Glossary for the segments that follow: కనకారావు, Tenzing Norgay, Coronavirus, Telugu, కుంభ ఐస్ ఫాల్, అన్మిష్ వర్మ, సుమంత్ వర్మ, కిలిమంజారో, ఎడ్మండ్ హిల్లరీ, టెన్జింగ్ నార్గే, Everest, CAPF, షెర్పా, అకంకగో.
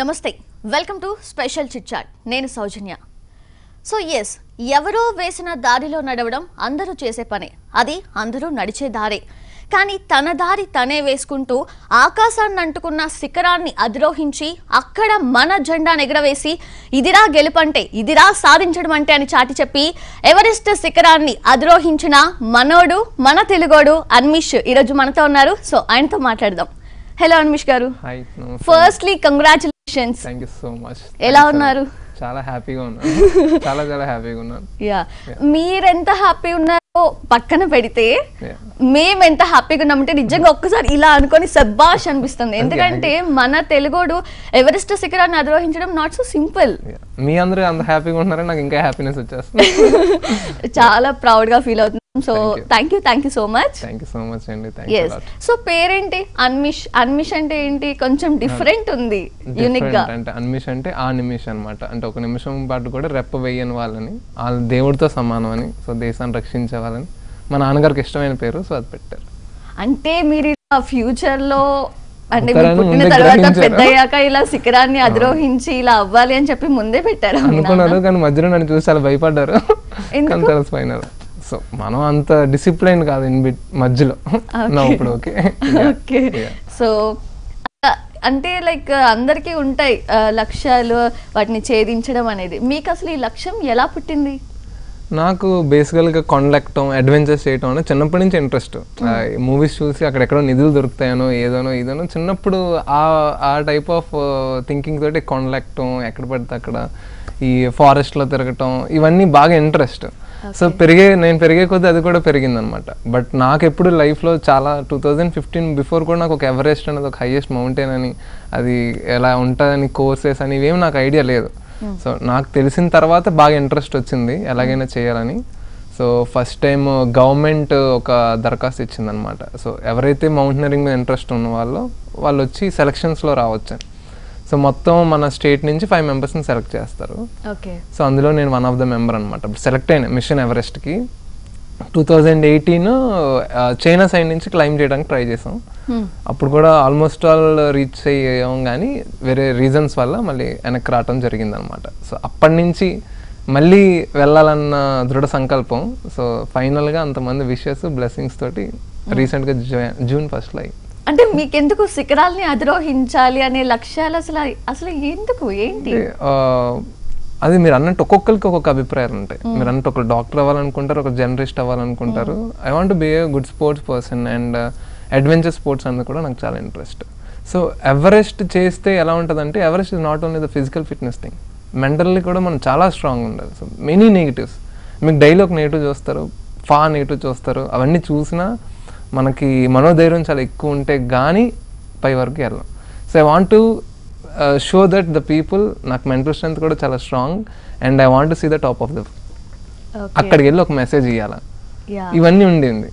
నమస్తే welcome to special chit chat నేను Soujanya so yes ఎవరో వేసిన దారిలో నడవడం అందరూ చేసే పనే అది అందరూ నడిచే దారే కానీ తన దారి తనే వేసుకుంటూ ఆకాశాన్ని అంటుకున్న శిఖరాన్ని అధిరోహించి అక్కడ మన జెండాను ఎగరవేసి ఇదిరా గెలుపంటే ఇదిరా సాధించడం అంటే అని చాటి చెప్పి ఎవరెస్ట్ శిఖరాన్ని అధిరోహించిన మనోడు మన తెలుగోడు అన్మిష్ ఈ రోజు మనతో ఉన్నారు సో ఆయనతో మాట్లాడదాం హలో అన్మిష్ గారు హై నమస్కారం firstly congratulations thank you so much ఎలా ఉన్నారు చాలా హ్యాపీగా ఉన్నాను చాలా హ్యాపీగా ఉన్నాను యా మీరు ఎంత హ్యాపీ ఉన్నారో పక్కన పెడితే మేము ఎంత హ్యాపీగా ఉన్నామంటే నిజంగా ఒక్కసారి ఇలా అనుకొని సబ్బాష్ అనిపిస్తుంది ఎందుకంటే మన తెలుగోడు ఎవరెస్ట్ శిఖరాన్ని అధిరోహించడం నాట్ సో సింపుల్ మీ అందరూ అంత హ్యాపీగా ఉన్నారని నాకు ఇంకా హ్యాపీనెస్ వచ్చేస్తుంది చాలా ప్రౌడ్ గా ఫీల్ అవుతుంది సో థాంక్యూ సో మచ్ అండి థాంక్యూ అ లాట్ సో పేరేంటి అన్మిష్ అంటే ఏంటి కొంచెం డిఫరెంట్ ఉంది యూనిక్ గా అంటే అన్మిష్ అంటే ఆ నిమిషం అన్నమాట అంటే ఒక నిమిషం పాటు కూడా రెప్ప వేయని వాళ్ళని ఆ దేవుడితో సమానం అని సో దేశాన్ని రక్షించే వాళ్ళని మా నాన్నగారికి ఇష్టమైన పేరు సో అది పెట్టారు అంటే మీరు ఫ్యూచర్ లో అంటే పుట్టిన తర్వాత పెద్దయ్యాక ఇలా శిఖరాన్ని అధిరోహించి ఇలా అవ్వాలి అని చెప్పి ముందే పెట్టారు అనుకున్నారు కానీ మధ్యలో నన్ను చూసి చాలా భయపడ్డారు సో మనం అంత డిసిప్లైన్ కాదు ఇన్ బిట్ మధ్యలో నా ఇప్పుడు ఓకే ఓకే సో అంటే లైక్ అందరికీ ఉంటాయి లక్ష్యాలు వాటిని ఛేదించడం అనేది మీకు అసలు ఈ లక్ష్యం ఎలా పుట్టింది నాకు బేసికల్గా కాండక్టం అడ్వెంచర్స్ చేయటం అనేది చిన్నప్పటి నుంచి ఇంట్రెస్ట్ మూవీస్ చూసి అక్కడెక్కడో నిధులు దొరుకుతాయనో ఏదోనో చిన్నప్పుడు ఆ టైప్ ఆఫ్ థింకింగ్ తోటి కాండక్టం ఎక్కడ పడితే అక్కడ ఈ ఫారెస్ట్లో తిరగటం ఇవన్నీ బాగా ఇంట్రెస్ట్ సో నేను పెరిగే కొద్ది అది కూడా పెరిగింది అనమాట బట్ నాకెప్పుడు లైఫ్లో చాలా 2015 బిఫోర్ కూడా నాకు ఒక ఎవరెస్ట్ అనేది ఒక హైయెస్ట్ మౌంటైన్ అని అది ఎలా ఉంటుందని కోర్సెస్ అని ఇవేమి నాకు ఐడియా లేదు సో నాకు తెలిసిన తర్వాత బాగా ఇంట్రెస్ట్ వచ్చింది ఎలాగైనా చేయాలని సో ఫస్ట్ టైం గవర్నమెంట్ ఒక దరఖాస్తు ఇచ్చిందనమాట సో ఎవరైతే మౌంటైనరింగ్ మీద ఇంట్రెస్ట్ ఉన్న వాళ్ళు వచ్చి సెలక్షన్స్లో రావచ్చని సో మొత్తం మన స్టేట్ నుంచి 5 మెంబర్స్ని సెలెక్ట్ చేస్తారు సో అందులో నేను 1 ఆఫ్ ద మెంబర్ అనమాట సెలెక్ట్ అయిన మిషన్ ఎవరెస్ట్కి 2018 చైనా సైడ్ నుంచి క్లైమ్ చేయడానికి ట్రై చేసాం అప్పుడు కూడా ఆల్మోస్ట్ ఆల్ రీచ్ అయ్యాం కానీ వేరే రీజన్స్ వల్ల మళ్ళీ వెనక్కి రావటం జరిగింది అనమాట సో అప్పటి నుంచి మళ్ళీ వెళ్ళాలన్న దృఢ సంకల్పం సో ఫైనల్గా అంతమంది విషెస్ బ్లెస్సింగ్స్ తోటి రీసెంట్గా జూన్ 1st అయ్యి అంటే మీకెందుకు శిఖరాల్ని అధిరోహించాలి అనే లక్ష్యాలు అసలు ఎందుకు ఏంటి అది మీరు అన్నట్టు ఒక్కొక్కరికి ఒక్కొక్క అభిప్రాయాలు ఉంటాయి మీరు అన్నట్టు ఒక డాక్టర్ అవ్వాలనుకుంటారు ఒక జర్నలిస్ట్ అవ్వాలనుకుంటారు I want to be a good sports person and adventure sports అనేది కూడా నాకు చాలా ఇంట్రెస్ట్ సో ఎవరెస్ట్ చేస్తే ఎలా ఉంటుందంటే Everest is not only the physical fitness thing mentally కూడా మనం చాలా స్ట్రాంగ్ ఉండాలి సో మెనీ నెగిటివ్స్ మీకు డైలీ ఒక నెగిటివ్ చూస్తారు నెగిటివ్ చూస్తారు అవన్నీ చూసినా మనకి మనోధైర్యం చాలా ఎక్కువ ఉంటే కానీ పై వరకు వెళ్ళాం so I want to show that the people నాకు మెంటల్ స్ట్రెంత్ కూడా చాలా strong and I want to see the top of the అక్కడికి వెళ్ళి ఒక మెసేజ్ ఇవ్వాలి ఇవన్నీ ఉండింది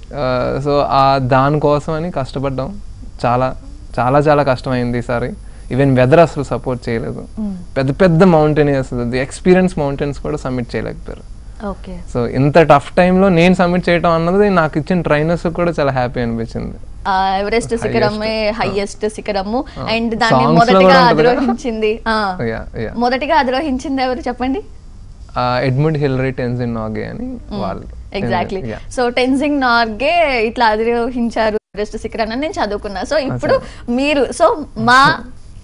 సో ఆ దానికోసం అని కష్టపడ్డాం చాలా కష్టమైంది ఈసారి ఈవెన్ వెదర్ అసలు సపోర్ట్ చేయలేదు పెద్ద మౌంటైనర్స్ ఎక్స్పీరియన్స్ మౌంటైన్స్ కూడా సబ్మిట్ చేయలేకపోయారు సో ఇంత టఫ్ టైంలో నేను సబ్మిట్ చేయడం అన్నది నాకు ఇచ్చిన ట్రైనర్స్ కూడా చాలా హ్యాపీ అనిపించింది ఎవరెస్ట్ శిఖరమే హైయెస్ట్ శిఖరము అండ్ దాన్ని మొదటిగా అధిరోహించింది ఎవరు చెప్పండి ఎడ్మండ్ హిల్లరీ టెన్జింగ్ నార్గే అని వాళ్ళు ఎగ్జాక్ట్లీ సో టెన్జింగ్ నార్గే ఇట్లా అధిరోహించారు ఎవరెస్ట్ శిఖరాన్ని నేను చదువుకున్నా సో ఇప్పుడు మీరు సో మా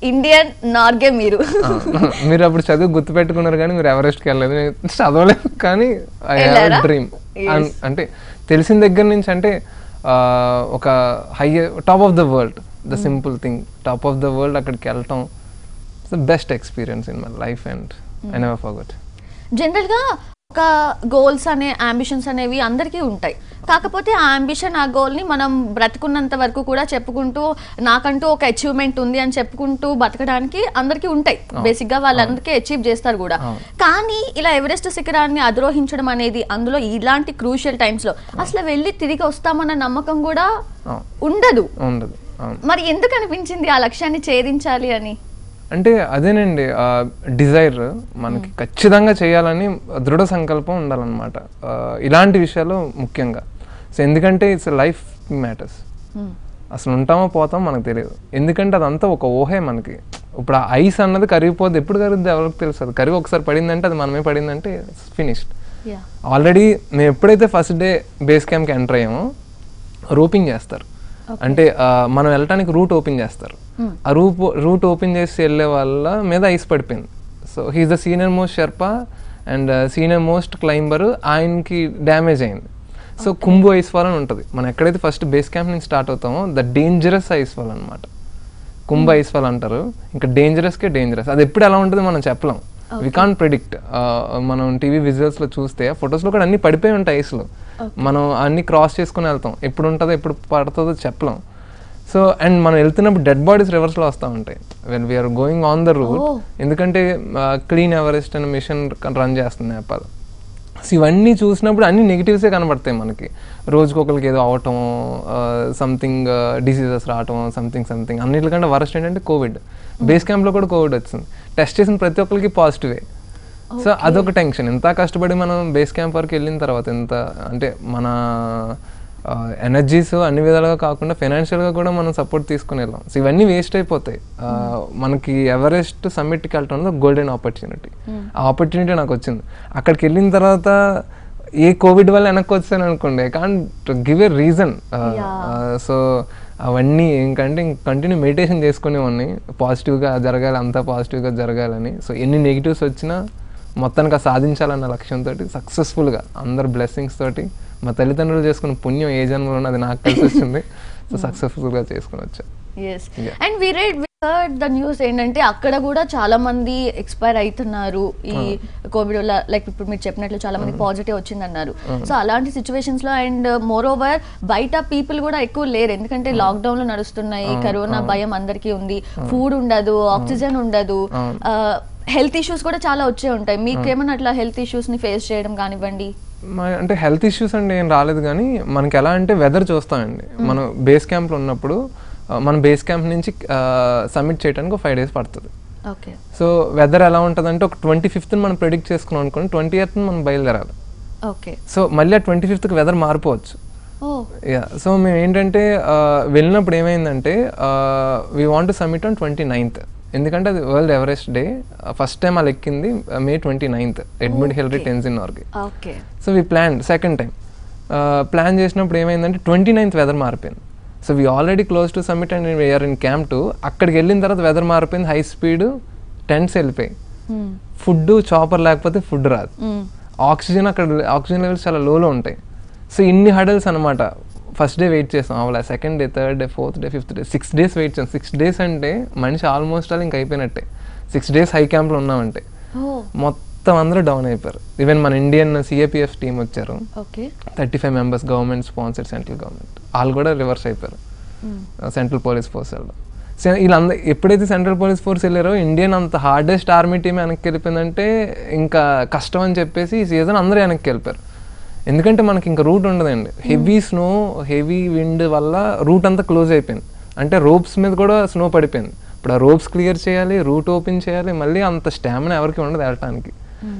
ఇండియన్ నార్గే మీరు అప్పుడు చదువు గుర్తుపెట్టుకున్నారు కానీ మీరు ఎవరెస్ట్కి వెళ్ళలేదు చదవలేదు కానీ ఐ హ్యావ్ డ్రీమ్ అంటే తెలిసిన దగ్గర నుంచి అంటే ఒక top of the world the simple thing top of the world అక్కడికి వెళ్ళటం the best experience in my life and I never forgot జనరల్గా ఒక గోల్స్ అనే అంబిషన్స్ అనేవి అందరికీ ఉంటాయి కాకపోతే ఆ అంబిషన్ ఆ గోల్ని మనం బ్రతుకున్నంత వరకు కూడా చెప్పుకుంటూ నాకంటూ ఒక అచీవ్మెంట్ ఉంది అని చెప్పుకుంటూ బతకడానికి అందరికీ ఉంటాయి బేసిక్గా వాళ్ళందరికీ అచీవ్ చేస్తారు కూడా కానీ ఇలా ఎవరెస్ట్ శిఖరాన్ని అధిరోహించడం అనేది అందులో ఇలాంటి క్రూషియల్ టైమ్స్లో అసలు వెళ్ళి తిరిగి వస్తామన్న నమ్మకం కూడా ఉండదు మరి ఎందుకు అనిపించింది ఆ లక్ష్యాన్ని ఛేదించాలి అని అంటే అదేనండి డిజైర్ మనకి ఖచ్చితంగా చేయాలని దృఢ సంకల్పం ఉండాలన్నమాట ఇలాంటి విషయాలు ముఖ్యంగా సో ఎందుకంటే ఇట్స్ లైఫ్ మ్యాటర్స్ అసలు ఉంటామో పోతామో మనకు తెలియదు ఎందుకంటే అదంతా ఒక ఊహే మనకి ఇప్పుడు ఐస్ అన్నది కరిగిపోద్ది, ఎప్పుడు కరుగుద్ది ఎవరికి తెలుసు. అది కరిగి ఒకసారి పడిందంటే అది మనమే పడిందంటే ఫినిష్డ్. ఆల్రెడీ మేము ఎప్పుడైతే ఫస్ట్ డే బేస్ క్యాంప్కి ఎంటర్ అయ్యామో రోపింగ్ చేస్తారు, అంటే మనం వెళ్ళటానికి రూట్ ఓపెన్ చేస్తారు. ఆ రూట్ ఓపెన్ చేసి వెళ్ళే వాళ్ళ మీద ఐస్ పడిపోయింది. So he's the senior most షెర్పా and senior most climber, ఆయనకి డ్యామేజ్ అయింది. సో కుంభు ఐస్ ఫాల్ అని ఉంటుంది, మనం ఎక్కడైతే ఫస్ట్ బేస్ క్యాంప్ నుంచి స్టార్ట్ అవుతామో ద డేంజరస్ ఐస్ ఫాల్ అనమాట. కుంభ ఐస్ ఫాల్ అంటారు, ఇంకా డేంజరస్కే డేంజరస్. అది ఎప్పుడు ఎలా ఉంటుంది మనం చెప్పలేం, వి కాంట్ ప్రిడిక్ట్. మనం టీవీ విజువల్స్లో చూస్తే ఫొటోస్లో కూడా అన్నీ పడిపోయి ఉంటాయి ఐస్లో, మనం అన్నీ క్రాస్ చేసుకుని వెళ్తాం, ఎప్పుడు ఉంటుందో ఎప్పుడు పడుతుందో చెప్పలేం. సో అండ్ మనం వెళ్తున్నప్పుడు డెడ్ బాడీస్ రివర్స్లో వస్తూ ఉంటాయి when we're going on the route, ఎందుకంటే క్లీన్ ఎవరెస్ట్ అనే మిషన్ రన్ చేస్తుంది నేపాల్. సో ఇవన్నీ చూసినప్పుడు అన్ని నెగిటివ్సే కనబడతాయి మనకి, రోజుకొకరికి ఏదో అవటం, సంథింగ్ డిసీజెస్ రావటం, సంథింగ్ సంథింగ్. అన్నిటికంటే వరస్ట్ ఏంటంటే కోవిడ్, బేస్ క్యాంప్లో కూడా కోవిడ్ వచ్చింది, టెస్ట్ చేసిన ప్రతి ఒక్కరికి పాజిటివే. సో అదొక టెన్షన్, ఎంత కష్టపడి మనం బేస్ క్యాంప్ వరకు వెళ్ళిన తర్వాత ఎంత అంటే మన ఎనర్జీస్ అన్ని విధాలుగా కాకుండా ఫైనాన్షియల్గా కూడా మనం సపోర్ట్ తీసుకుని వెళ్ళాం. సో ఇవన్నీ వేస్ట్ అయిపోతాయి. మనకి ఎవరెస్ట్ సమ్మిట్కి వెళ్ళటంలో గోల్డెన్ ఆపర్చునిటీ, ఆ ఆపర్చునిటీ నాకు వచ్చింది. అక్కడికి వెళ్ళిన తర్వాత ఏ కోవిడ్ వల్ల వెనక్కి వచ్చాను అనుకోండి, I can't give a reason. So అవన్నీ ఏంటంటే కంటిన్యూ మెడిటేషన్ చేసుకునేవాడిని, పాజిటివ్గా జరగాలి, అంతా పాజిటివ్గా జరగాలని. సో ఎన్ని నెగిటివ్స్ వచ్చినా మొత్తానికి సాధించాలన్న లక్ష్యంతో సక్సెస్ఫుల్గా అందరు బ్లెస్సింగ్స్ తోటి, మా తల్లిదండ్రులు చేసుకున్న పుణ్యం ఏ జన్మలో ఉన్నది నాకు కలిసి వచ్చింది. సో సక్సెస్ఫుల్గా చేసుకుని వచ్చాను. Yes and we heard the news ఏంటంటే అక్కడ కూడా చాలా మంది ఎక్స్పైర్ అవుతున్నారు ఈ కోవిడ్ వల్ల, లైక్ ఇప్పుడు మీరు చెప్పినట్లు చాలా మంది పాజిటివ్ వచ్చిందన్నారు. సో అలాంటి సిచ్యువేషన్స్లో అండ్ మోర్ ఓవర్ బయట పీపుల్ కూడా ఎక్కువ లేరు, ఎందుకంటే లాక్డౌన్లు నడుస్తున్నాయి, కరోనా భయం అందరికీ ఉంది, ఫుడ్ ఉండదు, ఆక్సిజన్ ఉండదు, హెల్త్ ఇష్యూస్ కూడా చాలా వచ్చే ఉంటాయి. మీకేమన్నా అట్లా హెల్త్ ఇష్యూస్ని ఫేస్ చేయడం కానివ్వండి? అంటే హెల్త్ ఇష్యూస్ అంటే ఏం రాలేదు, కానీ మనకి ఎలా అంటే వెదర్ చూస్తామండి. మనం బేస్ క్యాంప్లో ఉన్నప్పుడు మనం బేస్ క్యాంప్ నుంచి సబ్మిట్ చేయడానికి 5 days పడుతుంది. ఓకే, సో వెదర్ ఎలా ఉంటుంది అంటే ఒక 25th మనం ప్రిడిక్ట్ చేసుకున్నాం అనుకోండి, 20th మనం బయలుదేరాలి. ఓకే, సో మళ్ళీ ఆ 25th వెదర్ మారిపోవచ్చు. సో మేము ఏంటంటే వెళ్ళినప్పుడు ఏమైందంటే we want to submit on 29th, ఎందుకంటే అది world Everest day, first time అలా ఎక్కింది May 29th, ఎడ్మండ్ హిల్లరీ టెన్జింగ్ నార్గే. So we plan second time plan చేసినప్పుడు ఏమైందంటే 29th వెదర్ మారిపోయింది. So we already close to summit and we're in camp 2. అక్కడికి వెళ్ళిన తర్వాత వెదర్ మారిపోయింది, హై స్పీడ్, టెంట్స్ వెళ్ళిపోయి, ఫుడ్ చాపర్ లేకపోతే ఫుడ్ రాదు, ఆక్సిజన్ అక్కడ ఆక్సిజన్ లెవెల్స్ చాలా లోలో ఉంటాయి. సో ఇన్ని హడల్స్ అనమాట. ఫస్ట్ డే వెయిట్ చేస్తాం, అవ్వాలి, second day, third day, fourth day, fifth day, 6 days wait చేస్తాం. 6 days అంటే మనిషి ఆల్మోస్ట్ ఆల్ ఇంక అయిపోయినట్టే. 6 days హై క్యాంప్లో ఉన్నామంటే మొత్తం అందరూ డౌన్ అయిపోయారు. ఈవెన్ మన ఇండియన్ CAPF టీమ్ వచ్చారు, 35 members, government sponsored central government, వాళ్ళు కూడా రివర్స్ అయిపోయారు సెంట్రల్ పోలీస్ ఫోర్స్ వెళ్ళడం. సో వీళ్ళందరూ ఎప్పుడైతే సెంట్రల్ పోలీస్ ఫోర్స్ వెళ్ళారో ఇండియన్ అంత హార్డెస్ట్ ఆర్మీ టీమ్ వెనక్కి వెళ్ళిపోయిందంటే ఇంకా కష్టం అని చెప్పేసి ఈ సీజన్ అందరూ వెనక్కి వెళ్ళిపోయారు. ఎందుకంటే మనకి ఇంకా రూట్ ఉండదండి, హెవీ స్నో, హెవీ విండ్ వల్ల రూట్ అంతా క్లోజ్ అయిపోయింది, అంటే రోప్స్ మీద కూడా స్నో పడిపోయింది. ఇప్పుడు ఆ రోప్స్ క్లియర్ చేయాలి, రూట్ ఓపెన్ చేయాలి, మళ్ళీ అంత స్టామినా ఎవరికి ఉండదు వెళ్ళటానికి.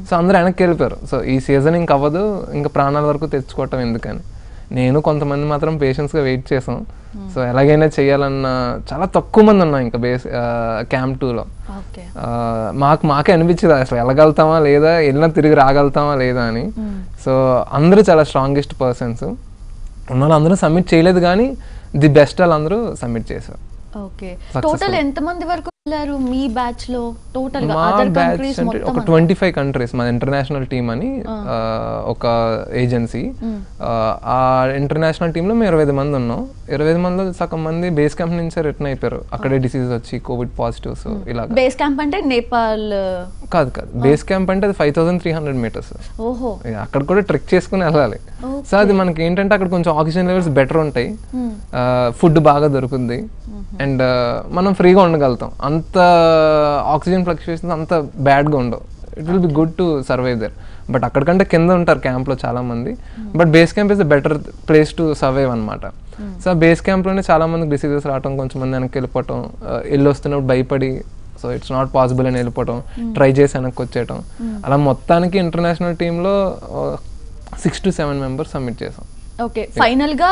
సో అందరూ వెనక్కి వెళ్ళిపోయారు. సో ఈ సీజన్ ఇంక అవ్వదు, ఇంకా ప్రాణాల వరకు తెచ్చుకోవటం ఎందుకని నేను కొంతమంది మాత్రం పేషెన్స్గా వెయిట్ చేసాం. సో ఎలాగైనా చేయాలన్న చాలా తక్కువ మంది ఉన్నాం ఇంకా బేస్ క్యాంప్ 2లో. మాకే అనిపించేది అసలు వెళ్ళగలుగుతామా లేదా, వెళ్ళినా తిరిగి రాగలుగుతామా లేదా అని. సో అందరూ చాలా స్ట్రాంగెస్ట్ పర్సన్స్ ఉన్న వాళ్ళు అందరూ సబ్మిట్ చేయలేదు, కానీ ది బెస్ట్ వాళ్ళు అందరూ సబ్మిట్ చేశారు. టోటల్ ఎంత మంది వరకు వెళ్ళారు మీ బ్యాచ్ లో? టోటల్ గా అదర్ కంట్రీస్ మొత్తం ఒక 25 కంట్రీస్ మన ఇంటర్నేషనల్ టీమ్ అని ఒక ఏజెన్సీ, ఆ ఇంటర్నేషనల్ టీమ్ లో మేము 20 మంది ఉన్నాం. 20 మందిలో సగం మంది బేస్ క్యాంప్ నుంచి రిటర్న్ అయిపోయారు, అక్కడే డిసీజ్ వచ్చి కోవిడ్ పాజిటివ్స్. ఇలా బేస్ క్యాంప్ అంటే నేపాల్ కాదు, బేస్ క్యాంప్ అంటే అది 5300 meters, అక్కడ కూడా ట్రెక్ చేసుకుని వెళ్ళాలి. సో అది మనకి ఏంటంటే అక్కడ కొంచెం ఆక్సిజన్ లెవెల్స్ బెటర్ ఉంటాయి, ఫుడ్ బాగా దొరుకుతుంది, అండ్ మనం ఫ్రీగా ఉండగలుగుతాం, అంత ఆక్సిజన్ ఫ్లక్చుయేషన్స్ అంత బ్యాడ్గా ఉండవు. It will be good to survive there. But అక్కడికంటే కింద ఉంటారు క్యాంప్లో చాలామంది, but base camp is the better place to survive అనమాట. సో బేస్ క్యాంప్లోనే చాలామందికి డిసీజెస్ రావటం, కొంచెం మంది వెనక్కి వెళ్ళిపోవటం, వెళ్ళి వస్తున్నప్పుడు భయపడి సో ఇట్స్ నాట్ పాసిబుల్ అని వెళ్ళిపోవటం, ట్రై చేసి వెనక్కి వచ్చేయటం, అలా మొత్తానికి ఇంటర్నేషనల్ టీంలో 6 to 7 members సబ్మిట్ చేసాం. ఓకే, ఫైనల్ గా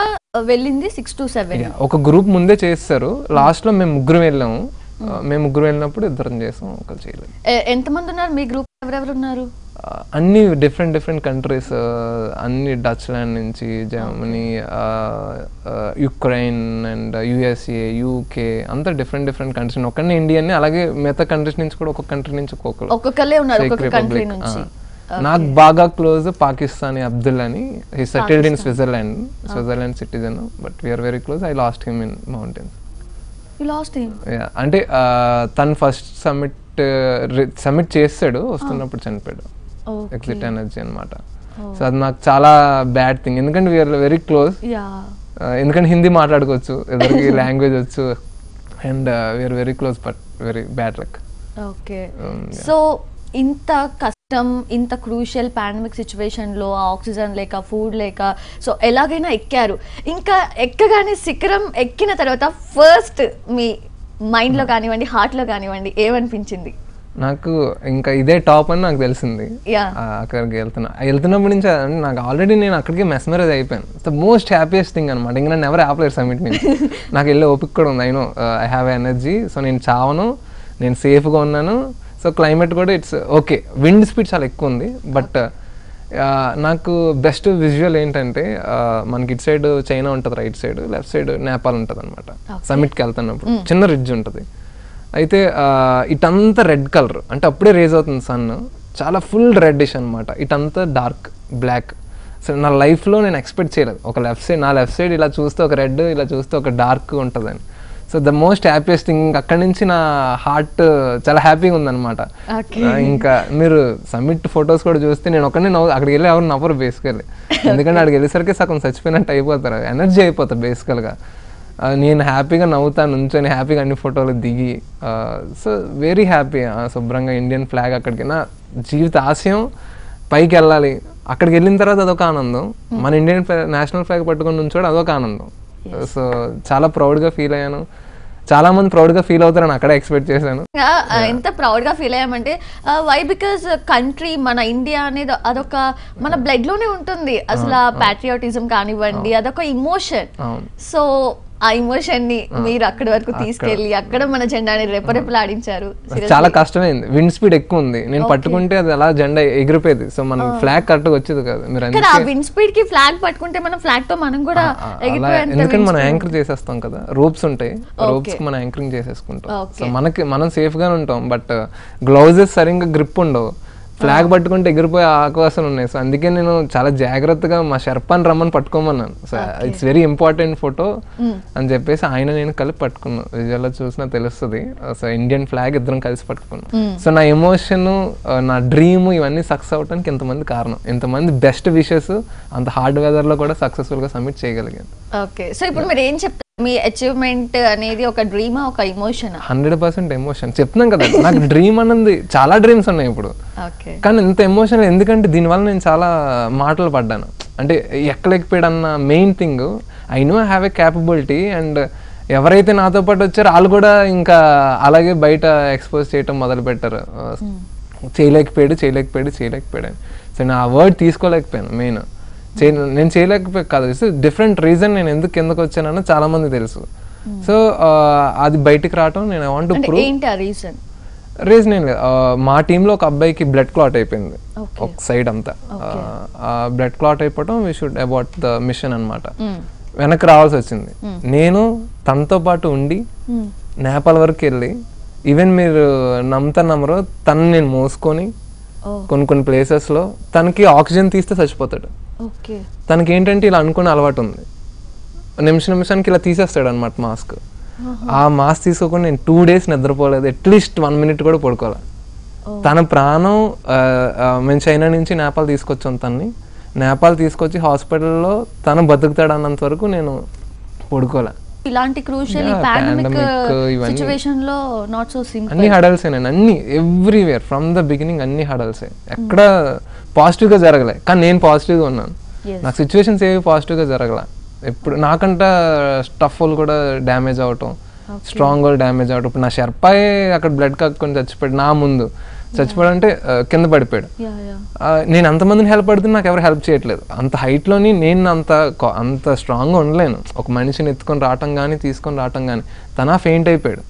వెళ్ళింది 6 to 7. ఒక గ్రూప్ ముందే చేస్తారు, లాస్ట్ లో మేము ముగ్గురు వెళ్ళాము. मैं ముగ్గురు వెళ్ళినప్పుడు ఇద్దరం చేసాం ఒకరు చేయలేదు ఎంత మంది ఉన్నారు మీ గ్రూప్ ఎవరు ఎవరు ఉన్నారు అన్ని డిఫరెంట్ డిఫరెంట్ కంట్రీస్ అన్ని డచ్ ల్యాండ్ నుంచి Germany Ukraine and USA UK అంత డిఫరెంట్ డిఫరెంట్ కంట్రీస్ ఒకనే ఇండియన్ ని అలాగే మిగతా కంట్రీస్ నుంచి కూడా ఒక్కొక్క కంట్రీ నుంచి ఒక్కొక్కలే ఉన్నారు ఒక్కొక్క కంట్రీ నుంచి నాకు బాగా క్లోజ్ పాకిస్తానీ అబ్దుల్ అని he settled in Switzerland Switzerland citizen but we are very close I lost him in mountains You lost him. Yeah, అంటే తన ఫస్ట్ సమ్మిట్ చేసాడు వస్తున్నప్పుడు చనిపోయాడు ఎగ్జిట్ ఎనర్జీ అన్నమాట సో అది నాకు చాలా బ్యాడ్ థింగ్ ఎందుకంటే we are very close yeah ఎందుకంటే హిందీ మాట్లాడుకోవచ్చు ఎవరికి లాంగ్వేజ్ వచ్చు and we are very close but very bad luck okay so ఇంత ఇంత క్రూషియల్ పాండమిక్ సిచ్యువేషన్లో ఆక్సిజన్ లేక ఫుడ్ లేక సో ఎలాగైనా ఎక్కారు ఇంకా ఎక్కగానే శిఖరం ఎక్కిన తర్వాత ఫస్ట్ మీ మైండ్లో కానివ్వండి హార్ట్లో కానివ్వండి ఏమనిపించింది నాకు ఇంకా ఇదే టాప్ అని నాకు తెలిసింది అక్కడికి వెళ్తున్నప్పటి నుంచి నాకు ఆల్రెడీ నేను అక్కడికి మెస్మరైజ్ అయిపోయాను ద మోస్ట్ హ్యాపీయెస్ట్ థింగ్ అనమాట ఇంకా నేను ఎవరు ఆపలేరు సమ్మిట్ నుంచి నాకు వెళ్ళే ఓపిక కూడా ఉంది I know I have energy so నేను చావను నేను సేఫ్గా ఉన్నాను సో క్లైమేట్ కూడా ఇట్స్ ఓకే విండ్ స్పీడ్ చాలా ఎక్కువ ఉంది బట్ నాకు బెస్ట్ విజువల్ ఏంటంటే మనకి ఇటు సైడ్ చైనా ఉంటుంది right side left side Nepal ఉంటుంది అనమాట సమ్మిట్కి వెళ్తున్నప్పుడు చిన్న రిడ్జ్ ఉంటుంది అయితే ఇటంతా రెడ్ కలర్ అంటే అప్పుడే రేజ్ అవుతుంది సన్ చాలా ఫుల్ రెడ్డిష్ అనమాట ఇటంతా డార్క్ బ్లాక్ అసలు నా లైఫ్లో నేను ఎక్స్పెక్ట్ చేయలేదు ఒక లెఫ్ట్ సైడ్ నా లెఫ్ట్ సైడ్ ఇలా చూస్తే ఒక రెడ్ ఇలా చూస్తే ఒక డార్క్ ఉంటుంది అని so the most happiest thing అక్కడి నుంచి నా హార్ట్ చాలా హ్యాపీగా ఉందన్నమాట ఇంకా మీరు సమ్మిట్ ఫొటోస్ కూడా చూస్తే నేను ఒకరిని అక్కడికి వెళ్ళి ఎవరు నవ్వరు బేసికల్లీ ఎందుకంటే అక్కడికి వెళ్ళేసరికి సగం చచ్చిపోయినట్టు అయిపోతారు ఎనర్జీ అయిపోతారు బేసికల్గా నేను హ్యాపీగా నవ్వుతాను నుంచొని హ్యాపీగా అన్ని ఫోటోలు దిగి సో వెరీ హ్యాపీ శుభ్రంగా ఇండియన్ ఫ్లాగ్ అక్కడికి నా జీవిత ఆశయం పైకి వెళ్ళాలి అక్కడికి వెళ్ళిన తర్వాత అదొక ఆనందం మన ఇండియన్ నేషనల్ ఫ్లాగ్ పట్టుకొని నుంచోడు అదొక ఆనందం సో చాలా ప్రౌడ్గా ఫీల్ అయ్యాను చాలా మంది ప్రౌడ్గా ఫీల్ అవుతారని అక్కడ ఎక్స్పెక్ట్ చేశాను ఎంత ప్రౌడ్గా ఫీల్ అయ్యామంటే వై బికాజ్ కంట్రీ మన ఇండియా అనేది అదొక మన బ్లడ్లోనే ఉంటుంది అసలు ఆ ప్యాట్రియాటిజం కానివ్వండి అదొక ఇమోషన్ సో ఆ ఇమోషన్ని మీరు అక్కడి వరకు తీసుకెళ్ళి అక్కడ మన జెండాని రెపరెపలు ఆడించారు చాలా కష్టమైంది విండ్ స్పీడ్ ఎక్కువ ఉంది నేను పట్టుకుంటే అది అలా జెండా ఎగిరిపోయేది సో మనం ఫ్లాగ్ కరెక్ట్గా వచ్చేది కాదు ఆ విండ్ స్పీడ్ కి ఫ్లాగ్ పట్టుకుంటే మనం ఫ్లాగ్ తో మనం కూడా ఎందుకంటే మనం యాంకర్ చేసేస్తాం కదా రోప్స్ ఉంటాయి రోప్స్ మనం యాంకరింగ్ చేసేసుకుంటాం సో మనకి మనం సేఫ్ గానే ఉంటాం బట్ గ్లౌజెస్ సరిగ్గా గ్రిప్ ఉండవు ఫ్లాగ్ పట్టుకుంటే ఎగిరిపోయే అవకాశాలు ఉన్నాయి సో అందుకే నేను చాలా జాగ్రత్తగా మా షర్పాన్ రమ్మని పట్టుకోమన్నాను so it's very important photo అని చెప్పేసి ఆయన నేను కలిపి పట్టుకున్నాను విజువల్లో చూసినా తెలుస్తుంది సో ఇండియన్ ఫ్లాగ్ ఇద్దరం కలిసి పట్టుకున్నాను సో నా ఎమోషన్ నా డ్రీమ్ ఇవన్నీ సక్సెస్ అవడానికి ఎంతమంది కారణం ఎంతమంది బెస్ట్ విషెస్ అంత హార్డ్ వెదర్లో కూడా సక్సెస్ఫుల్గా సబ్మిట్ చేయగలిగాను ఓకే సో ఇప్పుడు మీరు ఏం చెప్తారు మీ అచీవ్మెంట్ అనేది ఒక డ్రీమా ఒక ఎమోషన్ 100% ఎమోషన్ చెప్తున్నాం కదా నాకు డ్రీమ్ అన్నది చాలా డ్రీమ్స్ ఉన్నాయి ఇప్పుడు కానీ ఇంత ఎమోషన్ ఎందుకంటే దీనివల్ల నేను చాలా మాటలు పడ్డాను అంటే ఎక్కలేకపోయాడన్న main thing I know I have a capability and ఎవరైతే నాతో పాటు వచ్చారో వాళ్ళు కూడా ఇంకా అలాగే బయట ఎక్స్పోజ్ చేయటం మొదలు పెట్టారు చేయలేకపోయాడు సో నేను ఆ వర్డ్ తీసుకోలేకపోయాను మెయిన్ నేను చేయలేకపోయా కాదు డిఫరెంట్ రీజన్ నేను ఎందుకు కిందకు వచ్చానన్న చాలా మంది తెలుసు సో అది బయటికి రావటం నేను వాంట్ టు ప్రూవ్ రీజన్ ఏం లేదు మా టీంలో ఒక అబ్బాయికి బ్లడ్ క్లాట్ అయిపోయింది ఒక సైడ్ అంతా బ్లడ్ క్లాట్ అయిపోవటం we should about the mission అనమాట వెనక్కి రావాల్సి వచ్చింది నేను తనతో పాటు ఉండి నేపాల్ వరకు వెళ్ళి ఈవెన్ మీరు నమ్మరు తను నేను మోసుకొని కొన్ని కొన్ని ప్లేసెస్లో తనకి ఆక్సిజన్ తీస్తే చచ్చిపోతాడు తనకి ఏంటంటే ఇలా అనుకునే అలవాటు ఉంది నిమిషానికి ఇలా తీసేస్తాడు అనమాట మాస్క్ ఆ మాస్క్ తీసుకోకుండా నేను 2 days నిద్రపోలేదు అట్లీస్ట్ 1 minute కూడా పడుకోవాలి తన ప్రాణం మేము చైనా నుంచి నేపాల్ తీసుకొచ్చాం తనని నేపాల్ తీసుకొచ్చి హాస్పిటల్లో తను బతుకుతాడు అన్నంత వరకు నేను పడుకోలే ఇలాంటి క్రూషియల్ పాండమిక్ సిచువేషన్ లో నాట్ సో సింపుల్ అన్ని హడల్స్ ఏనండి అన్ని ఎవ్రీవేర్ ఫ్రమ్ ద బిగినింగ్ అన్ని హడల్స్ ఎక్కడ పాజిటివ్ గా జరగలే కానీ నేను పాజిటివ్ గా ఉన్నాను నాకు సిచ్యువేషన్స్ ఏవి పాజిటివ్ గా జరగలే ఇప్పుడు నాకంట స్టఫ్ వాళ్ళు కూడా డ్యామేజ్ అవటం స్ట్రాంగ్ వాళ్ళు డ్యామేజ్ అవటం ఇప్పుడు నా షర్పాయే అక్కడ బ్లడ్ కక్కుని చచ్చిపోయాడు నా ముందు చచ్చిపోయాడంటే కింద పడిపోయాడు నేను అంతమందిని హెల్ప్ పడుతున్నా నాకు ఎవరు హెల్ప్ చేయట్లేదు అంత హైట్లోని నేను అంత స్ట్రాంగ్గా ఉండలేను ఒక మనిషిని ఎత్తుకొని రావటం కానీ తీసుకొని రావటం కానీ తన ఫెయింట్ అయిపోయాడు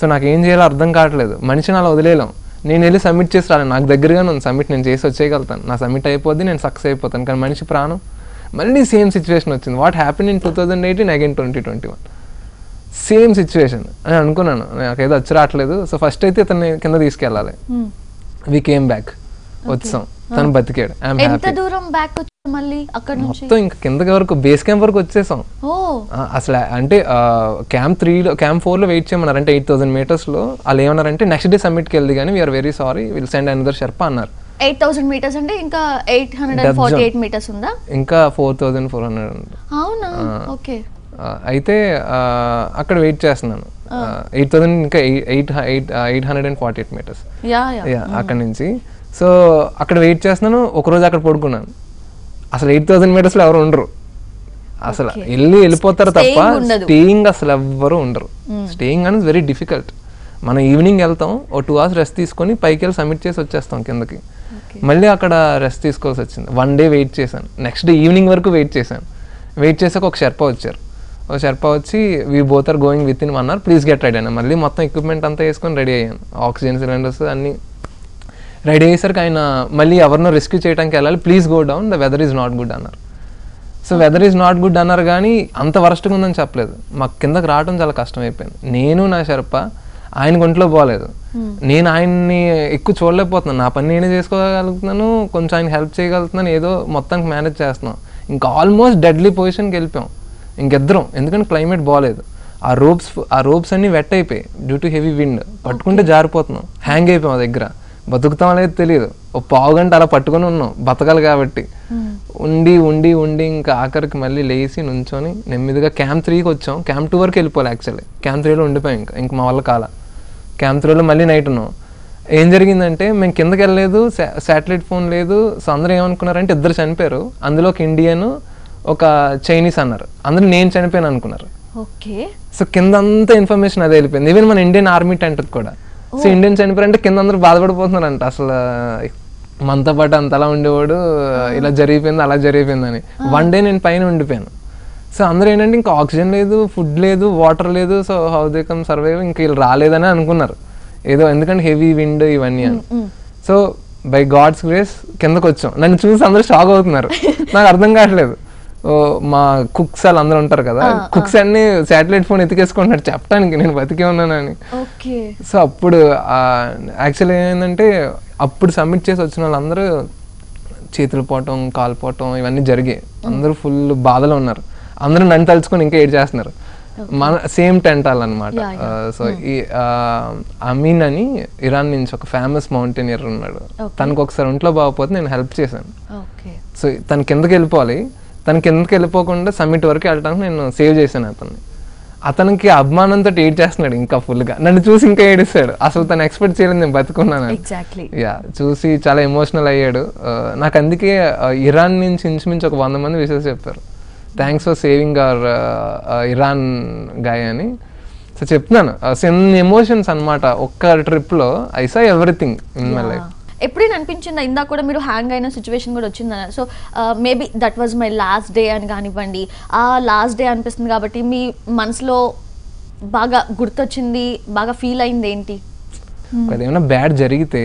సో నాకేం చేయాలో అర్థం కావట్లేదు. మనిషిని అలా వదిలేయలేం. నేను వెళ్ళి సబ్మిట్ చేసి రాను, నాకు దగ్గరగానే ఉంది సబ్మిట్, నేను చేసి వచ్చేయగలుగుతాను, నా సబ్మిట్ అయిపోద్ది, నేను సక్సెస్ అయిపోతాను. కానీ మనిషి ప్రాణం. మళ్ళీ సేమ్ సిచ్యువేషన్ వచ్చింది. What happen in 2018 again 2021 same situation అని అనుకున్నాను. నాకేదో వచ్చి రావట్లేదు. సో ఫస్ట్ అయితే తను కింద తీసుకెళ్ళాలి. వి కేమ్ బ్యాక్, వచ్చాం, తను బతికాడు. మొత్తం ఇంకా కిందకి వరకు బేస్ క్యాంప్ వరకు వచ్చేసాం. అసలు అంటే క్యాంప్ 4 లో వెయిట్ చేయమన్నారు. అంటే 8000 మీటర్స్ లో వాళ్ళు ఏమన్నారంటే నెక్స్ట్ డే సబ్మిట్ కి వెళ్ళి కానీ we are very sorry will send another షెర్పా అన్నారు. 8000 మీటర్స్ అంటే ఇంకా 848 మీటర్స్ ఉందా, ఇంకా 4400. అవునా, ఓకే. అయితే అక్కడ వెయిట్ చేస్తున్నాను. 8000 ఇంకా 848 మీటర్స్ అక్కడ నుంచి. సో అక్కడ వెయిట్ చేస్తున్నాను. ఒకరోజు అక్కడ పడుకున్నాను. అసలు 8000 మీటర్స్లో ఎవరు ఉండరు, అసలు వెళ్ళి వెళ్ళిపోతారు తప్ప స్టేయింగ్ అసలు ఎవ్వరు ఉండరు. స్టేయింగ్ అనేది వెరీ డిఫికల్ట్. మనం ఈవినింగ్ వెళ్తాం, ఓ 2 hours రెస్ట్ తీసుకొని పైకి వెళ్ళి సబ్మిట్ చేసి వచ్చేస్తాం కిందకి. మళ్ళీ అక్కడ రెస్ట్ తీసుకోవాల్సి వచ్చింది. 1 day వెయిట్ చేశాను. నెక్స్ట్ డే ఈవినింగ్ వరకు వెయిట్ చేశాను. వెయిట్ చేసాక ఒక షెర్పా వచ్చారు. ఒక షెర్పా వచ్చి we both are going with in 1 hour, please get ready అని. మళ్ళీ మొత్తం ఎక్విప్మెంట్ అంతా వేసుకొని రెడీ అయ్యాను. ఆక్సిజన్ సిలిండర్స్ అన్నీ రెడీ అయ్యేసరికి ఆయన మళ్ళీ ఎవరినో రెస్క్యూ చేయడానికి వెళ్ళాలి, please go down, the weather is not good అన్నారు. So weather is not good అన్నారు కానీ అంత వరస్ట్గా ఉందని చెప్పలేదు. మాకు కిందకి రావడం చాలా కష్టం అయిపోయింది. నేను నా షెర్పా, ఆయన ఒంట్లో బాగలేదు. నేను ఆయన్ని ఎక్కువ చూడలేకపోతున్నాను. నా పని నేనే చేసుకోగలుగుతున్నాను, కొంచెం ఆయన హెల్ప్ చేయగలుగుతున్నాను, ఏదో మొత్తానికి మేనేజ్ చేస్తున్నాం. ఇంకా ఆల్మోస్ట్ డెడ్లీ పొజిషన్కి వెళ్ళిపోయాం ఇంకిద్దరం, ఎందుకంటే క్లైమేట్ బాగలేదు. ఆ రోప్స్ అన్నీ వెట్ అయిపోయాయి డ్యూ టు హెవీ విండ్. పట్టుకుంటే జారిపోతున్నాం, హ్యాంగ్ అయిపోయాం. ఆ దగ్గర బతుకుతాం అనేది తెలియదు. ఓ 1/4 గంట అలా పట్టుకొని ఉన్నాం, బతకాలి కాబట్టి. ఉండి ఇంకా ఆఖరికి మళ్ళీ లేచి నుంచొని నెమ్మదిగా క్యాంప్ 3కి వచ్చాం. క్యాంప్ 2 వరకు వెళ్ళిపోవాలి యాక్చువల్లీ. క్యాంప్ 3లో ఉండిపోయాం. ఇంకా మా వల్ల కాల. క్యాంప్ 3లో మళ్ళీ నైట్ ఉన్నాం. ఏం జరిగిందంటే మేము కిందకి వెళ్ళలేదు, శాటిలైట్ ఫోన్ లేదు. సో అందరూ ఏమనుకున్నారంటే 2 చనిపోయారు, అందులో ఒక ఇండియన్, ఒక చైనీస్ అన్నారు. అందరూ నేను చనిపోయాను అనుకున్నారు. సో కింద అంతా ఇన్ఫర్మేషన్ అదే వెళ్ళిపోయింది. ఈవెన్ మన ఇండియన్ ఆర్మీ టెంట్ కూడా. సో ఇండియన్ చనిపోయారంటే కింద అందరూ బాధపడిపోతున్నారంట, అసలు మనతో పాటు అంతలా ఉండేవాడు, ఇలా జరిగిపోయింది అలా జరిగిపోయిందని. 1 day నేను పైన ఉండిపోయాను. సో అందరూ ఏంటంటే ఇంకా ఆక్సిజన్ లేదు, ఫుడ్ లేదు, వాటర్ లేదు. So how they come survive, ఇంకా వీళ్ళు రాలేదని అనుకున్నారు ఏదో, ఎందుకంటే హెవీ విండ్ ఇవన్నీ అని. సో బై గాడ్స్ గ్రేస్ కిందకు వచ్చాం. నన్ను చూసి అందరూ షాక్ అవుతున్నారు, నాకు అర్థం కావట్లేదు. మా కుక్స్ వాళ్ళు అందరూ ఉంటారు కదా, కుక్స్ అన్ని శాటిలైట్ ఫోన్ ఎతికేసుకుంటున్నారు చెప్పడానికి నేను బతికే ఉన్నానని. సో అప్పుడు యాక్చువల్గా ఏమైందంటే అప్పుడు సబ్మిట్ చేసి వచ్చిన వాళ్ళందరూ చేతులు పోవటం, కాలు పోవటం ఇవన్నీ జరిగాయి. అందరూ ఫుల్ బాధలో ఉన్నారు. అందరూ నన్ను తలుచుకొని ఇంకా ఏడ్ చేస్తున్నారు. మన సేమ్ టెంట్ వాళ్ళనమాట. సో ఈ అమీన్ అని ఇరాన్ నుంచి ఒక ఫేమస్ మౌంటైనర్ ఉన్నాడు. తనకు ఒకసారి ఒంట్లో బాగపోతే నేను హెల్ప్ చేశాను. సో తన కిందకి వెళ్ళిపోవాలి, తన కిందకి వెళ్ళిపోకుండా సమ్మిట్ వరకు వెళ్ళడానికి నేను సేవ్ చేశాను అతన్ని. అతనికి అభిమానంతో ఏడ్ చేస్తున్నాడు ఇంకా ఫుల్గా. నన్ను చూసి ఇంకా ఏడిస్తాడు, అసలు తను ఎక్స్పెక్ట్ చేయలేదు నేను బతుకున్నాను. యా, చూసి చాలా ఎమోషనల్ అయ్యాడు. నాకు అందుకే ఇరాన్ నుంచి ఇంచుమించి ఒక 100 మంది విషయాలు చెప్పారు, thanks for saving our Iran guy అని. సో చెప్తున్నాను ఎన్ని ఎమోషన్స్ అనమాట ఒక్క ట్రిప్లో. I saw everything in my life. ఎప్పుడైనా అనిపించిందా ఇందాక కూడా మీరు హ్యాంగ్ అయిన సిచ్యువేషన్ కూడా వచ్చిందన్నారు, so maybe that was my last day అని కానివ్వండి, ఆ లాస్ట్ డే అనిపిస్తుంది కాబట్టి మీ మనసులో బాగా గుర్తొచ్చింది, బాగా ఫీల్ అయింది ఏంటి? ఏమైనా బ్యాడ్ జరిగితే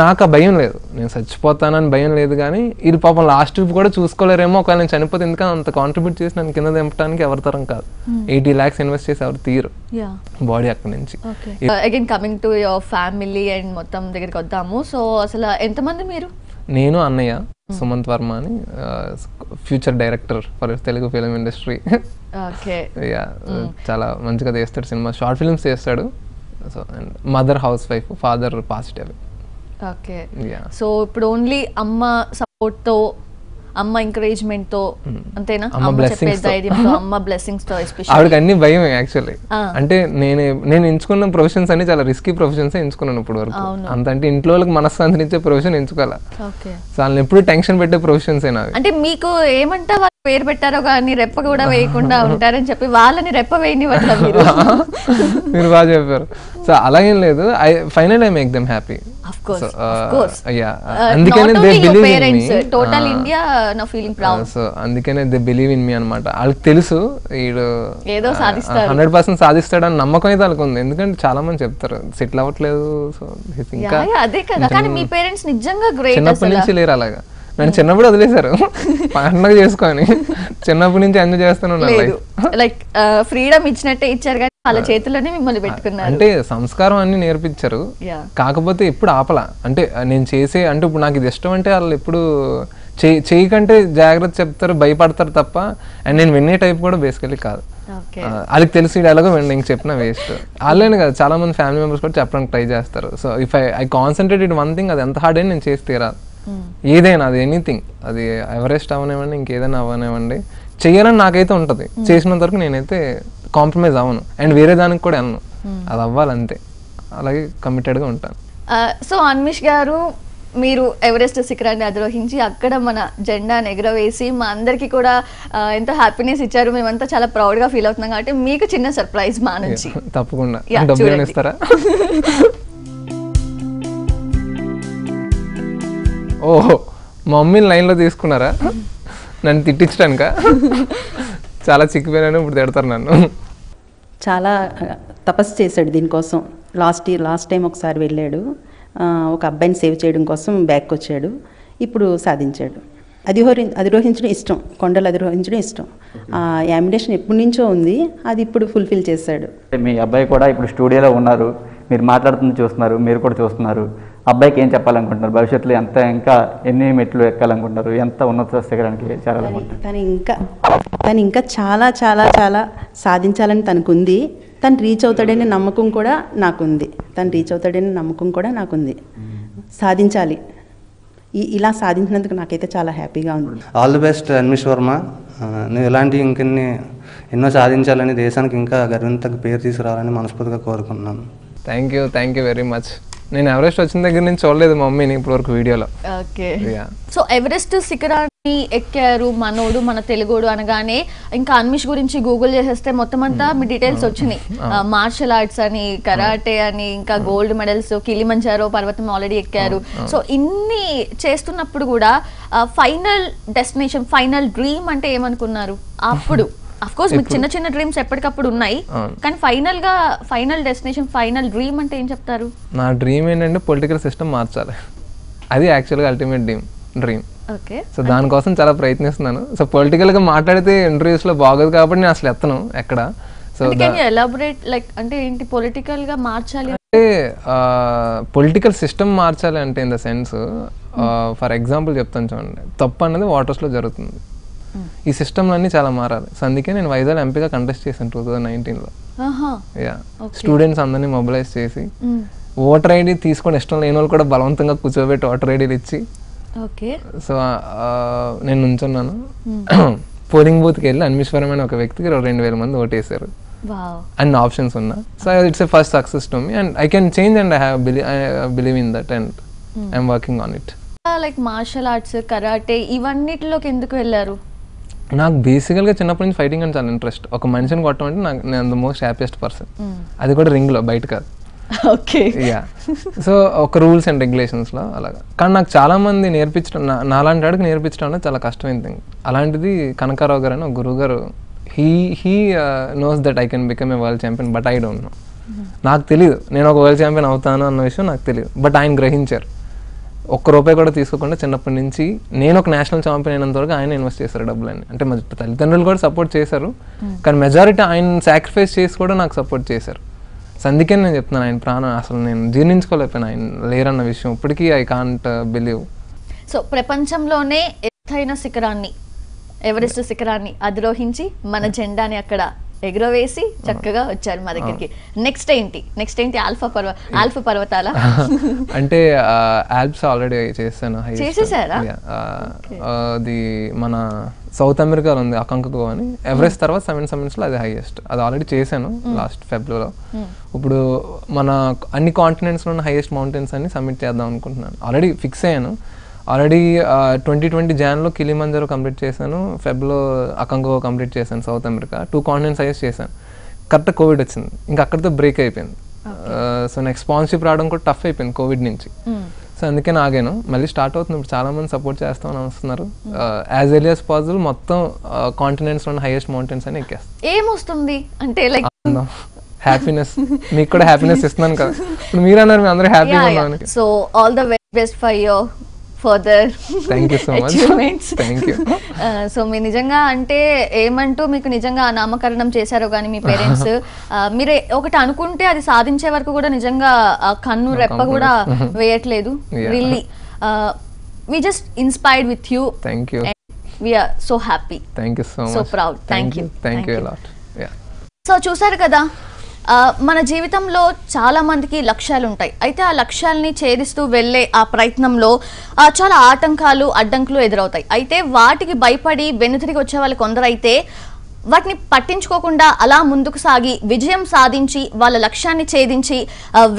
నాకు ఆ భయం లేదు, నేను చచ్చిపోతానని భయం లేదు. కానీ ఇది పాపం లాస్ట్ ట్రిప్ కూడా చూసుకోలేరేమో ఒకవేళ నేను చనిపోతే, ఎందుకంటే అంత కాంట్రిబ్యూట్ చేసి నన్ను కింద దింపడానికి ఎవరి తరం కాదు. 80 lakhs ఇన్వెస్ట్ చేసి ఎవరు తీరు బాడీ అక్కడి నుంచి. Again coming to your family and మొత్తం దగ్గరికి వద్దాము. సో అసలు ఎంతమంది మీరు? నేను, అన్నయ్య సుమంత్ వర్మ అని, future director for Telugu film industry. చాలా మంచిగా చేస్తాడు సినిమా, షార్ట్ ఫిల్మ్స్ చేస్తాడు. So and mother house wife, father passed away. Okay, so ఇప్పుడు ఓన్లీ అమ్మ సపోర్ట్ తో, అమ్మ ఎంకరేజ్మెంట్ తో, అంతేనా? అమ్మ బ్లెస్సింగ్స్ తో. ఆవిడకి అన్ని భయం యాక్చువల్లీ. అంటే నేను ఎంచుకున్న ప్రొఫెషన్స్ అన్ని చాలా రిస్కీ ప్రొఫెషన్స్ ఎంచుకున్నాను ఇప్పుడు వరకు. అంతంటే ఇంట్లో వాళ్ళకి మనశ్శాంతినిచ్చే ప్రొఫెషన్ ఎంచుకోవాలి. సో వాళ్ళని ఎప్పుడు టెన్షన్ పెట్టే ప్రొఫెషన్స్. అంటే మీకు ఏమంటారు పేరు పెట్టారో కానీ రెప్ప కూడా వేయకుండా ఉంటారని చెప్పి వాళ్ళని రెప్ప వేయనివ్వట్లా మీరు మీరు బాగా చెప్పారు సో అలాగేం లేదు I finally I make them happy of course yeah అందుకనే they believe in me total India నా ఫీలింగ్ ప్రౌడ్ సో అందుకనే దే బిలీవ్ ఇన్ మీ అన్నమాట వాళ్ళకి తెలుసు వీడు ఏదో సాధిస్తాడు 100% సాధిస్తాడని నమ్మకం అయితే వాళ్ళకి ఉంది ఎందుకంటే చాలా మంది చెప్తారు సెటిల్ అవ్వట్లేదు సో ఇంకా యా అదే కదా కానీ మీ పేరెంట్స్ నిజంగా గ్రేట్ అసలు చిన్నప్పటి నుంచి లేరు అలాగా నేను చిన్నప్పుడు వదిలేశారు పండుగ చేసుకొని చిన్నప్పటి నుంచి ఎంజాయ్ చేస్తాను లైక్ ఫ్రీడమ్ ఇచ్చినట్టే ఇచ్చారు కానీ వాళ్ళ చేతుల్లోనే మిమ్మల్ని పెట్టుకున్నారు అంటే సంస్కారం అన్ని నేర్పించారు కాకపోతే ఇప్పుడు ఆపలా అంటే నేను చేసే అంటే ఇప్పుడు నాకు ఇది ఇష్టం అంటే వాళ్ళు ఎప్పుడు చేయకంటే జాగ్రత్త చెప్తారు భయపడతారు తప్ప అండ్ నేను విన్నే టైప్ కూడా బేసికలీ కాదు వాళ్ళకి తెలిసి డైలాగో విన్న ఇంక చెప్పిన వేస్ట్ వాళ్ళని కదా చాలా మంది ఫ్యామిలీ మెంబర్స్ కూడా చెప్పడానికి ట్రై చేస్తారు so if I concentrate in one thing అది ఎంత హార్డ్ అని నేను చేసి తీరాలి ఏదైనా అది ఎనీథింగ్ అది ఎవరెస్ట్ అవనివ్వండి ఇంకేదైనా అవనివ్వండి చెయ్యాలని నాకైతే ఉంటుంది చేసినంత వరకు నేనైతే కాంప్రమైజ్ అవను అండ్ వేరే దానికి కూడా అన్ను అది అవ్వాలంతే అలాగే కమిటెడ్గా ఉంటాను సో అన్మిష్ గారు మీరు ఎవరెస్ట్ శిఖరాన్ని అధిరోహించి అక్కడ మన జెండాను ఎగురవేసి మా అందరికీ కూడా ఎంతో హ్యాపీనెస్ ఇచ్చారు మేమంతా చాలా ప్రౌడ్గా ఫీల్ అవుతున్నాం కాబట్టి మీకు చిన్న సర్ప్రైజ్ మా నుంచి తప్పకుండా ఓహో మా మమ్మీని లైన్లో తీసుకున్నారా నన్ను తిట్టించడానిక చాలా చిక్కిపోయినాను ఇప్పుడు తిడతారు నన్ను చాలా తపస్సు చేశాడు దీనికోసం లాస్ట్ టైం ఒకసారి వెళ్ళాడు ఒక అబ్బాయిని సేవ్ చేయడం కోసం బ్యాక్కి వచ్చాడు ఇప్పుడు సాధించాడు అధిరోహించడం ఇష్టం కొండలు అధిరోహించడం ఇష్టం ఆ యాంబిషన్ ఎప్పటి నుంచో ఉంది అది ఇప్పుడు ఫుల్ఫిల్ చేశాడు మీ అబ్బాయి కూడా ఇప్పుడు స్టూడియోలో ఉన్నారు మీరు మాట్లాడుతుంది చూస్తున్నారు మీరు కూడా చూస్తున్నారు అబ్బాయికి ఏం చెప్పాలనుకుంటున్నారు భవిష్యత్తులో ఎంత ఇంకా ఎన్ని మెట్లు ఎక్కాలనుకుంటున్నారు ఎంత ఉన్నత శిఖరానికి చేరాలనుకుంటున్నారు తను ఇంకా చాలా చాలా చాలా సాధించాలని తనకుంది తను రీచ్ అవుతాడనే నమ్మకం కూడా నాకుంది సాధించాలి ఇలా సాధించినందుకు నాకైతే చాలా హ్యాపీగా ఉంది all the best అన్మిష్ వర్మ నువ్వు ఇలాంటి ఇంకెన్ని ఎన్నో సాధించాలని దేశానికి ఇంకా గర్వంతకు పేరు తీసుకురావాలని మనస్ఫూర్తిగా కోరుకుంటున్నాను థ్యాంక్ యూ వెరీ మచ్ నేను ఎవరెస్ట్ వచ్చిన దగ్గర నుంచి చూడలేదు మమ్మీని ఇప్పటివరకు వీడియోలో ఓకే సో ఎవరెస్ట్ శిఖరాన్ని ఎక్కారు మనోడు మన తెలుగుడు అనగానే ఇంకా అన్మిష్ గురించి గూగుల్ చేసేస్తే మొత్తం అంతా మీ డీటెయిల్స్ వచ్చినాయి మార్షల్ ఆర్ట్స్ అని కరాటే అని ఇంకా గోల్డ్ మెడల్స్ కిలిమంజారో పర్వతం ఆల్రెడీ ఎక్కారు సో ఇన్ని చేస్తున్నప్పుడు కూడా ఫైనల్ డెస్టినేషన్ ఫైనల్ డ్రీమ్ అంటే ఏమనుకున్నారు అప్పుడు ఆఫ్ కోర్స్ మీకు చిన్న చిన్న డ్రీమ్స్ ఎప్పటికప్పుడు ఉన్నాయి కానీ ఫైనల్ గా ఫైనల్ డెస్టినేషన్ ఫైనల్ డ్రీమ్ అంటే ఏం చెప్తారు నా డ్రీమ్ ఏంటంటే పొలిటికల్ సిస్టమ్ మార్చాలి అది యాక్చువల్గా అల్టిమేట్ డ్రీమ్ ఓకే సో దానికోసం చాలా ప్రయత్నిస్తున్నాను సో పొలిటికల్గా మాట్లాడితే ఇంటర్వ్యూస్లో బాగోదు కాబట్టి నేను అసలు ఎత్తను ఎక్కడ సో ఎలాబొరేట్ లైక్ అంటే ఏంటి పొలిటికల్గా మార్చాలి అంటే పొలిటికల్ సిస్టమ్ మార్చాలి అంటే in the sense for example చెప్తాను చూడండి తప్పు అనేది వాటర్స్లో జరుగుతుంది ఈ సిస్టమ్లన్నీ చాలా మారాలి సో అందుకే నేను వైజాగ్ ఎంపీగా కంటెస్ట్ చేశాను 2019లో స్టూడెంట్స్ అందరినీ మొబిలైజ్ చేసి ఓటర్ ఐడి తీసుకొని ఇష్టం లేని వాళ్ళు కూడా బలవంతంగా కూర్చోబెట్టి ఓటర్ ఐడీలు ఇచ్చి సో నేను నుంచున్నాను పోలింగ్ బూత్కి వెళ్ళి అన్మిశ్వరమైన ఒక వ్యక్తికి 2000 మంది ఓటేశారు అండ్ ఆప్షన్స్ ఉన్నా so it's a first success to me and I can change and I have believe in that and I'm working on it like martial arts karate ఇవన్నిటిలోకి ఎందుకు వెళ్ళారు నాకు బేసికల్గా చిన్నప్పటి నుంచి ఫైటింగ్ అంటే చాలా ఇంట్రెస్ట్ ఒక మనిషిని కొట్టడం అంటే నాకు నేను ద మోస్ట్ హ్యాపీయెస్ట్ పర్సన్ అది కూడా రింగ్లో బయట కాదు ఓకే యా సో ఒక రూల్స్ అండ్ రెగ్యులేషన్స్లో అలాగా కానీ నాకు చాలామంది నేర్పించడం నాలాంటి వాడికి నేర్పించడం అనేది చాలా కష్టమైన థింగ్ అలాంటిది కనకారావు గారు అని ఒక గురువు గారు he knows that I can become a world champion but I don't know నాకు తెలియదు నేను ఒక వరల్డ్ ఛాంపియన్ అవుతాను అన్న విషయం నాకు తెలియదు బట్ ఆయన గ్రహించారు ఒక్క రూపాయి కూడా తీసుకోకుండా చిన్నప్పటి నుంచి నేను ఒక నేషనల్ ఛాంపియన్ అయినంత వరకు ఆయన ఇన్వెస్ట్ చేశారు డబ్బులని అంటే మా తల్లిదండ్రులు కూడా సపోర్ట్ చేశారు కానీ మెజారిటీ ఆయన సాక్రిఫైస్ చేసి కూడా నాకు సపోర్ట్ చేశారు అందుకే నేను చెప్తున్నాను ఆయన ప్రాణం అసలు నేను జీర్ణించుకోలేకపోయినా ఆయన లేరన్న విషయం ఇప్పటికీ ఐ కాంట్ బిలీవ్ సో ప్రపంచంలోనే ఎత్తైన శిఖరాన్ని ఎవరెస్ట్ శిఖరాన్ని అధిరోహించి మన జెండాని అక్కడ ఎగురవేసి చక్కగా వచ్చారు మా దగ్గరికి నెక్స్ట్ ఏంటి ఆల్ఫా పర్వతాల అంటే ఆల్ప్స్ ఆల్రెడీ చేశాను చేసేసారా అది మన సౌత్ అమెరికాలో ఉంది అకంకగో అని ఎవరెస్ట్ తర్వాత 7 summitsలో అది హైయెస్ట్ అది ఆల్రెడీ చేశాను లాస్ట్ ఫిబ్రవరిలో ఇప్పుడు మన అన్ని కాంటినెంట్స్లో ఉన్న హైయెస్ట్ మౌంటైన్స్ అన్ని సబ్మిట్ చేద్దాం అనుకుంటున్నాను ఆల్రెడీ ఫిక్స్ అయ్యాను ఆల్రెడీ 2020 జనవరిలో కిలిమంజారో కంప్లీట్ చేశాను, ఫెబ్రవరిలో అకంగో కంప్లీట్ చేశాను, సౌత్ అమెరికా 2 continents అయ్యేసి చేశాను. కరెక్ట్ కోవిడ్ వచ్చింది, ఇంకా అక్కడితో బ్రేక్ అయిపోయింది. సో నెక్స్ట్ స్పాన్సర్‌షిప్ రావడం కూడా టఫ్ అయిపోయింది కోవిడ్ నుంచి. సో అందుకని ఆగాను, మళ్ళీ స్టార్ట్ అవుతుంది. ఇప్పుడు చాలామంది సపోర్ట్ చేస్తామని వస్తున్నారు. యాజ్ ఎర్లీ యాజ్ పాసిబుల్ మొత్తం కాంటినెంట్స్ లోని హైయెస్ట్ మౌంటైన్స్ అని ఎక్కేస్తాను. ఏమొస్తుంది అంటే లైక్ హ్యాపీనెస్. మీకు కూడా హ్యాపీనెస్ ఇస్తున్నాను కదా, ఇప్పుడు మీరు అన్నారు మేము అందరూ హ్యాపీగా ఉన్నామని. So all the best for your further achievements. Thank you. So మీ నిజంగా అంటే ఏమంటూ మీకు నిజంగా నామకరణం చేశారో కానీ మీ పేరెంట్స్, మీరు ఒకటి అనుకుంటే అది సాధించే వరకు కూడా నిజంగా కన్ను రెప్ప కూడా వేయట్లేదు. Really we just inspired with you. Thank you. We are so happy. Thank you so much. So proud. Thank you. Thank you a lot. Yeah. So చూసారు కదా, మన జీవితంలో చాలామందికి లక్ష్యాలు ఉంటాయి. అయితే ఆ లక్ష్యాలని ఛేదిస్తూ వెళ్ళే ఆ ప్రయత్నంలో చాలా ఆటంకాలు అడ్డంకులు ఎదురవుతాయి. అయితే వాటికి భయపడి వెనుతిరిగి వచ్చే వాళ్ళు కొందరైతే వాటిని పట్టించుకోకుండా అలా ముందుకు సాగి విజయం సాధించి వాళ్ళ లక్ష్యాన్ని ఛేదించి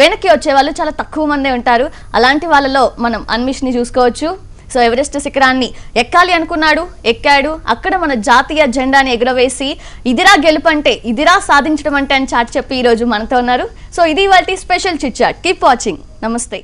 వెనక్కి వచ్చే వాళ్ళు చాలా తక్కువ మందే ఉంటారు. అలాంటి వాళ్ళలో మనం అన్మిష్ని చూసుకోవచ్చు. సో ఎవరెస్ట్ శిఖరాన్ని ఎక్కాలి అనుకున్నాడు, ఎక్కాడు. అక్కడ మన జాతీయ జెండాని ఎగురవేసి ఇదిరా గెలుపంటే, ఇదిరా సాధించడం అంటే అని చాటి చెప్పి ఈరోజు మనతో ఉన్నారు. సో ఇది ఇవాళ special chit chat. Keep watching. నమస్తే.